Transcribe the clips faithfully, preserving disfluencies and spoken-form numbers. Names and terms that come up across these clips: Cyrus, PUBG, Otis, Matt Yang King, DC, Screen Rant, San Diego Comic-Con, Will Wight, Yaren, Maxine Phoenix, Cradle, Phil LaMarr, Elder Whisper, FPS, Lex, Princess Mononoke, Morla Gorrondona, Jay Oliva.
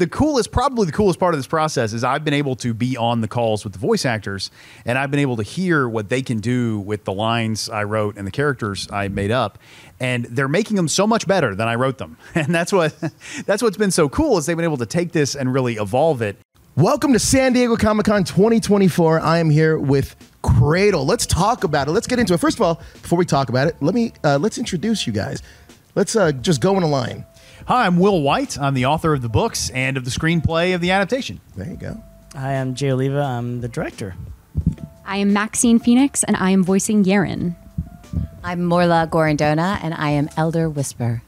the coolest, probably the coolest part of this process is I've been able to be on the calls with the voice actors, and I've been able to hear what they can do with the lines I wrote and the characters I made up. And they're making them so much better than I wrote them. And that's what that's what's been so cool, is they've been able to take this and really evolve it. Welcome to San Diego Comic-Con twenty twenty-four. I am here with Cradle. Let's talk about it. Let's get into it. First of all, before we talk about it, let me uh, let's introduce you guys. Let's uh, just go in a line. Hi, I'm Will Wight. I'm the author of the books and of the screenplay of the adaptation. There you go. Hi, I'm Jay Oliva. I'm the director. I am Maxine Phoenix, and I am voicing Yaren. I'm Morla Gorrondona, and I am Elder Whisper.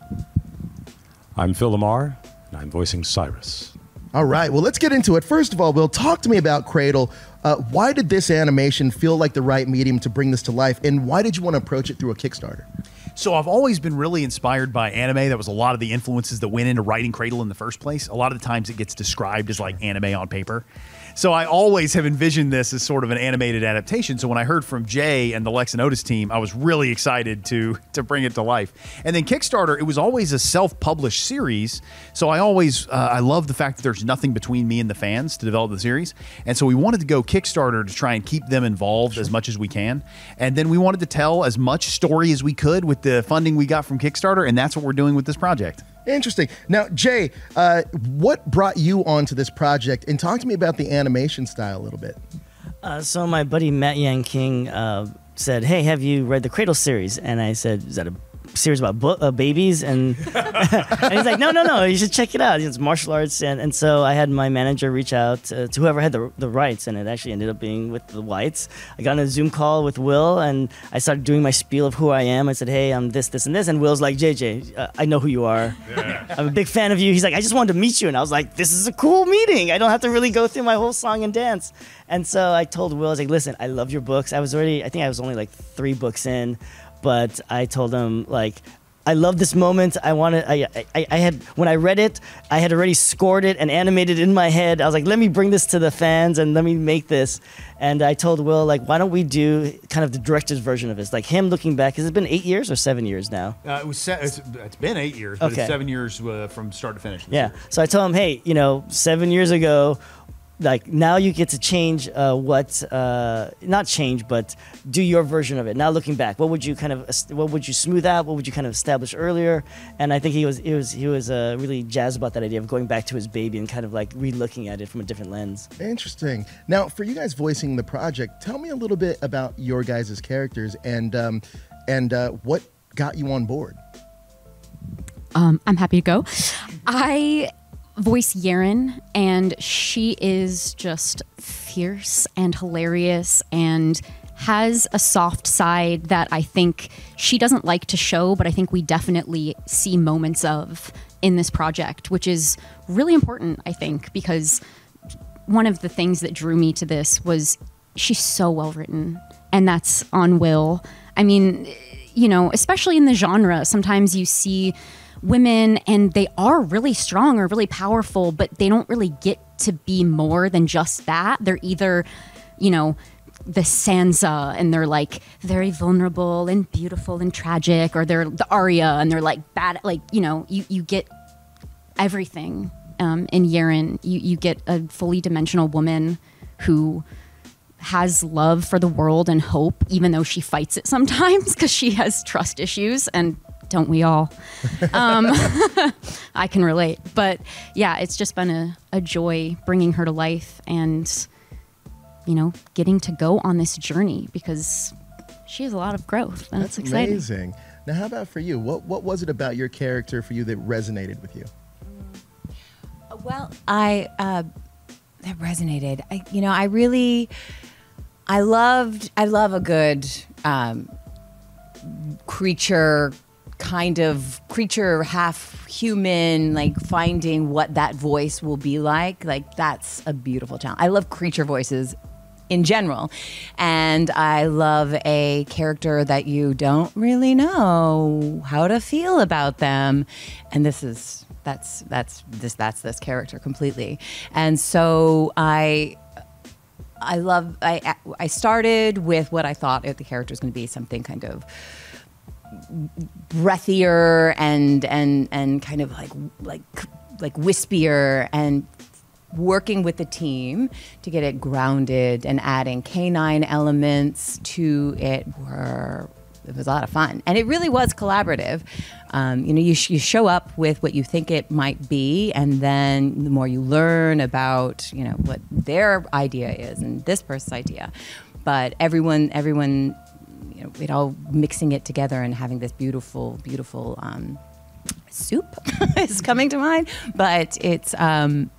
I'm Phil LaMarr, and I'm voicing Cyrus. All right, well, let's get into it. First of all, Will, talk to me about Cradle. Uh, why did this animation feel like the right medium to bring this to life, and why did you want to approach it through a Kickstarter? So I've always been really inspired by anime. That was a lot of the influences that went into writing Cradle in the first place. A lot of the times it gets described as like anime on paper. So I always have envisioned this as sort of an animated adaptation. So when I heard from Jay and the Lex and Otis team, I was really excited to, to bring it to life. And then Kickstarter, it was always a self-published series. So I always, uh, I love the fact that there's nothing between me and the fans to develop the series. And so we wanted to go Kickstarter to try and keep them involved as much as we can. And then we wanted to tell as much story as we could with the funding we got from Kickstarter. And that's what we're doing with this project. Interesting. Now, Jay, uh, what brought you onto this project? And talk to me about the animation style a little bit. Uh, so my buddy Matt Yang King uh, said, hey, have you read the Cradle series? And I said, is that a series about bo uh, babies? And, and he's like, no, no, no, you should check it out. It's martial arts. And, and so I had my manager reach out uh, to whoever had the, the rights, and it actually ended up being with the Whites. I got on a Zoom call with Will, and I started doing my spiel of who I am. I said, hey, I'm this, this, and this. And Will's like, J J, uh, I know who you are. Yeah. I'm a big fan of you. He's like, I just wanted to meet you. And I was like, this is a cool meeting. I don't have to really go through my whole song and dance. And so I told Will, I was like, listen, I love your books. I was already, I think I was only like three books in. But I told him, like, I love this moment. I wanted, I, I, I had, when I read it, I had already scored it and animated it in my head. I was like, let me bring this to the fans and let me make this. And I told Will, like, why don't we do kind of the director's version of this? Like him looking back, has it been eight years or seven years now? Uh, it was se it's, it's been eight years, okay. But it's seven years uh, from start to finish. Yeah, year. So I told him, hey, you know, seven years ago, like now you get to change uh, what, uh, not change, but do your version of it. Now looking back, what would you kind of, what would you smooth out? What would you kind of establish earlier? And I think he was, he was, he was uh, really jazzed about that idea of going back to his baby and kind of like re-looking at it from a different lens. Interesting. Now for you guys voicing the project, tell me a little bit about your guys' characters and, um, and uh, what got you on board? Um, I'm happy to go. I... voice Yaren, and she is just fierce and hilarious and has a soft side that I think she doesn't like to show, but I think we definitely see moments of in this project, which is really important, I think, because one of the things that drew me to this was she's so well written, and that's on Will. I mean, you know, especially in the genre, sometimes you see women and they are really strong or really powerful, but they don't really get to be more than just that. They're either, you know, the Sansa and they're like very vulnerable and beautiful and tragic, or they're the Arya and they're like bad, like, you know, you, you get everything um, in Yaren. You, you get a fully dimensional woman who has love for the world and hope, even though she fights it sometimes because she has trust issues, and don't we all? Um, I can relate. But yeah, it's just been a, a joy bringing her to life and, you know, getting to go on this journey because she has a lot of growth. And that's it's exciting. Amazing. Now, how about for you? What, what was it about your character for you that resonated with you? Well, I, uh, that resonated. I, you know, I really, I loved, I love a good um, creature kind of creature, half human, like finding what that voice will be like. Like that's a beautiful challenge. I love creature voices in general. And I love a character that you don't really know how to feel about them. And this is, that's, that's this, that's this character completely. And so I, I love, I, I started with what I thought the character was going to be, something kind of breathier and and and kind of like like like wispier, and working with the team to get it grounded and adding canine elements to it were it was a lot of fun, and it really was collaborative. Um, you know, you, sh you show up with what you think it might be, and then the more you learn about, you know, what their idea is and this person's idea, but everyone, everyone, you know, it all mixing it together and having this beautiful, beautiful um, soup is coming to mind. But it's, um,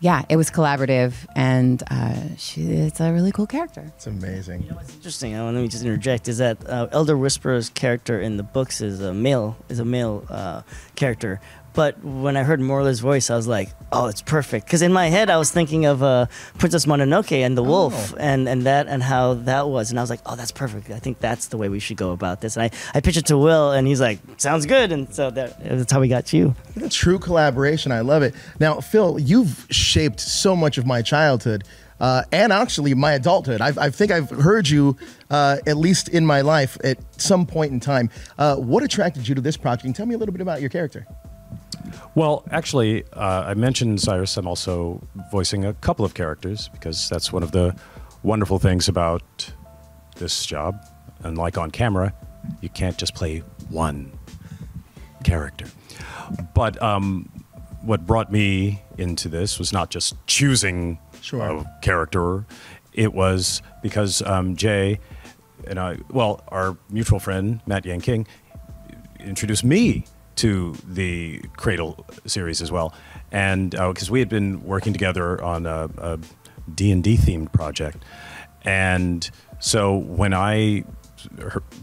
yeah, it was collaborative, and uh, she, it's a really cool character. It's amazing. You know what's interesting? Uh, let me just interject. Is that uh, Elder Whisper's character in the books is a male is a male uh, character, but when I heard Morla's voice, I was like, oh, it's perfect. Because in my head, I was thinking of uh, Princess Mononoke and the oh. wolf, and and that and how that was, and I was like, oh, that's perfect. I think that's the way we should go about this. And I I pitched it to Will, and he's like, sounds good. And so that, that's how we got you. True collaboration. I love it. Now, Phil, you've shaped so much of my childhood uh, and actually my adulthood. I've, I think I've heard you uh, at least in my life at some point in time. Uh, what attracted you to this project? And tell me a little bit about your character. Well, actually, uh, I mentioned Cyrus. I'm also voicing a couple of characters because that's one of the wonderful things about this job. Unlike on camera, you can't just play one character. But um, what brought me into this was not just choosing sure. a character. It was because um, Jay and I, well, our mutual friend, Matt Yang King, introduced me to the Cradle series as well, and because uh, we had been working together on a, a D and D themed project, and so when I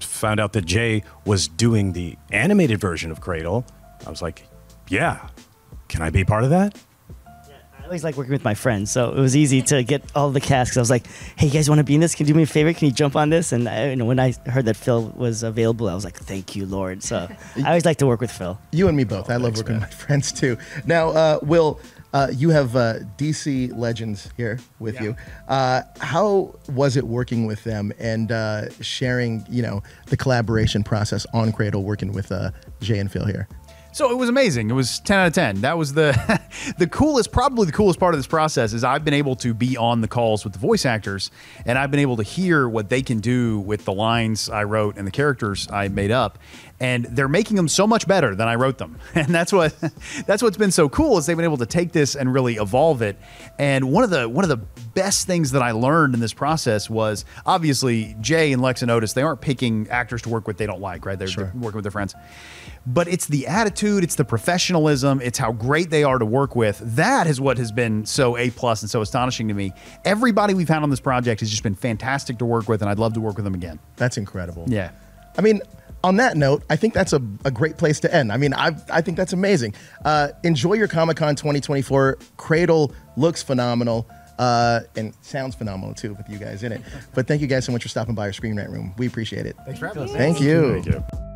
found out that Jay was doing the animated version of Cradle, I was like, "Yeah, can I be part of that?" Yeah, I always like working with my friends, so it was easy to get all the cast. I was like, "Hey, you guys want to be in this? Can you do me a favor? Can you jump on this?" And I, you know, when I heard that Phil was available, I was like, "Thank you, Lord." So I always like to work with Phil. You and me both. Oh, I love thanks, working man. with my friends too. Now, uh, Will, uh, you have uh, D C Legends here with yeah. you. Uh, how was it working with them and uh, sharing, you know, the collaboration process on Cradle, working with uh, Jay and Phil here? So it was amazing. It was ten out of ten. That was the the coolest, probably the coolest part of this process is I've been able to be on the calls with the voice actors, and I've been able to hear what they can do with the lines I wrote and the characters I made up. And they're making them so much better than I wrote them. And that's what that's what's been so cool is they've been able to take this and really evolve it. And one of the one of the best things that I learned in this process was obviously Jay and Lex and Otis, they aren't picking actors to work with they don't like, right? They're, sure. they're working with their friends. But it's the attitude, it's the professionalism, it's how great they are to work with. That is what has been so A plus and so astonishing to me. Everybody we've had on this project has just been fantastic to work with, and I'd love to work with them again. That's incredible. Yeah. I mean, on that note, I think that's a, a great place to end. I mean, I've, I think that's amazing. Uh, enjoy your Comic-Con twenty twenty-four. Cradle looks phenomenal uh, and sounds phenomenal, too, with you guys in it. But thank you guys so much for stopping by our Screen Rant room. We appreciate it. Thanks for having us. Thank you. Thank you.